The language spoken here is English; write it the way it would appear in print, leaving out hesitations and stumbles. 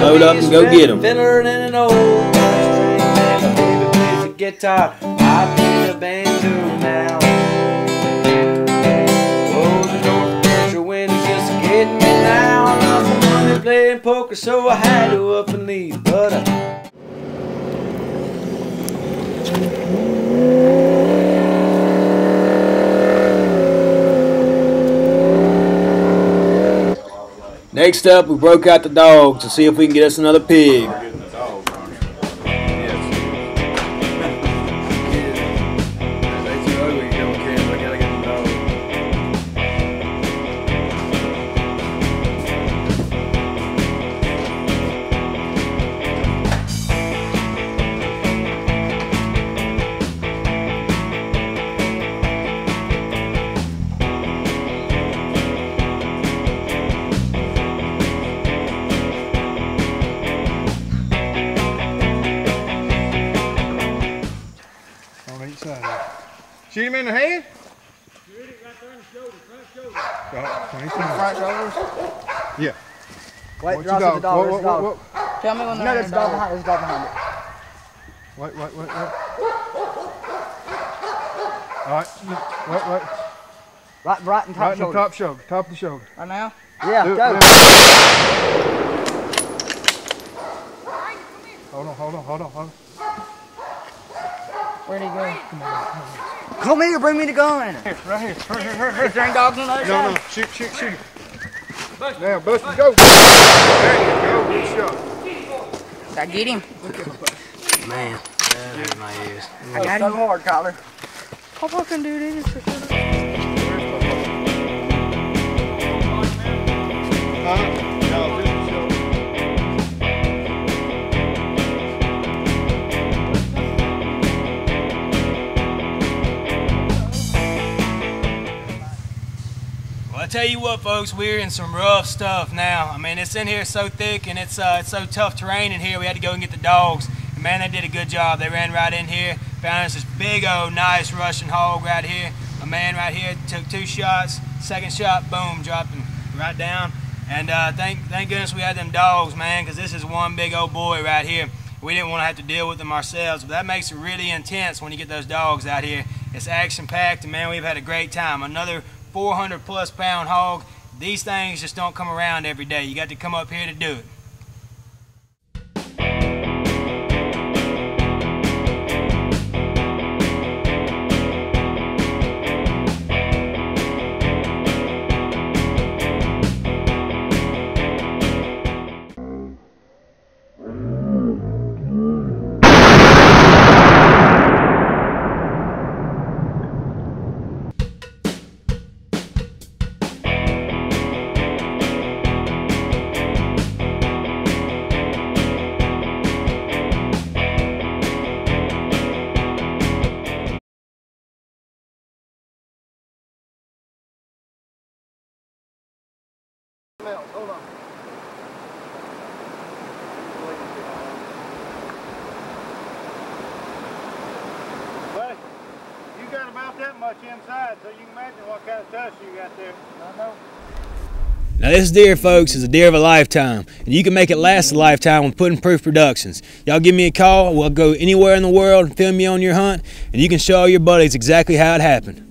Load up and go get them. Fiddler and an old string and a baby plays the guitar. I play the banjo now. Oh, the North Country wind is just getting me now. I lost my money playing poker, so I had to up and leave. But next up, we broke out the dog to see if we can get us another pig. Shoot him in the head? Shoot it right there on the shoulder, front shoulder. Front shoulders? Yeah. Wait, draw to the dog, whoa, whoa, whoa, whoa. Whoa. Tell me when there's a dog behind it. There's a dog behind it. Wait. Alright, wait. Right in the top shoulder. Right in the top shoulder, top of the shoulder. Right now? Yeah, do go. It, Hold on. Where'd he go? Come on. Come here, bring me the gun. Right here. Is there any dogs on the other side? No. Shoot. Buster, now, Buster, go. There you go. Good shot. Did I get him? Look at him, Buster. Man, that hurt my ears. I got him. So hard, Collar. How fucking do this for sure? Huh? No. Tell you what, folks, we're in some rough stuff now. I mean, it's in here so thick and it's so tough terrain in here. We had to go and get the dogs, and man, they did a good job. They ran right in here, found us this big old nice Russian hog right here. A man right here took 2 shots. Second shot, boom, dropped him right down. And thank goodness we had them dogs, man, because this is one big old boy right here. We didn't want to have to deal with them ourselves, but that makes it really intense when you get those dogs out here. It's action-packed, and man, we've had a great time. Another 400+ pound hog. These things just don't come around every day. You got to come up here to do it. Hold on. Buddy, you got about that much inside, so you can imagine what kind of dust you got there. I know. Now this deer, folks, is a deer of a lifetime, and you can make it last a lifetime with Putting Proof Productions. Y'all give me a call. We'll go anywhere in the world and film you on your hunt, and you can show your buddies exactly how it happened.